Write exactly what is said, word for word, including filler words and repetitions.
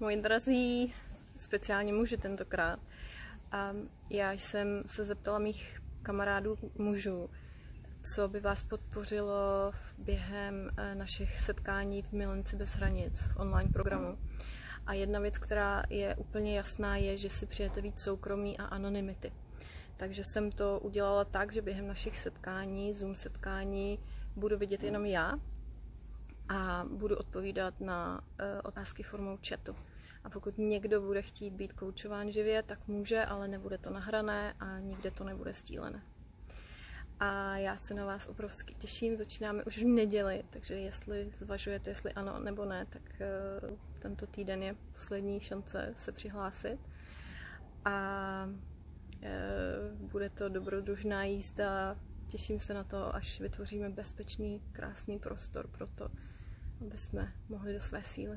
Moji drazí, speciálně muži tentokrát. A já jsem se zeptala mých kamarádů mužů, co by vás podpořilo během našich setkání v Milenci bez hranic, v online programu. A jedna věc, která je úplně jasná, je, že si přijete víc soukromí a anonymity. Takže jsem to udělala tak, že během našich setkání, Zoom setkání, budu vidět jenom já a budu odpovídat na otázky formou chatu. A pokud někdo bude chtít být koučován živě, tak může, ale nebude to nahrané a nikde to nebude sdílené. A já se na vás obrovsky těším, začínáme už v neděli, takže jestli zvažujete, jestli ano nebo ne, tak tento týden je poslední šance se přihlásit. A bude to dobrodružná jízda, těším se na to, až vytvoříme bezpečný, krásný prostor pro to, aby jsme mohli do své síly.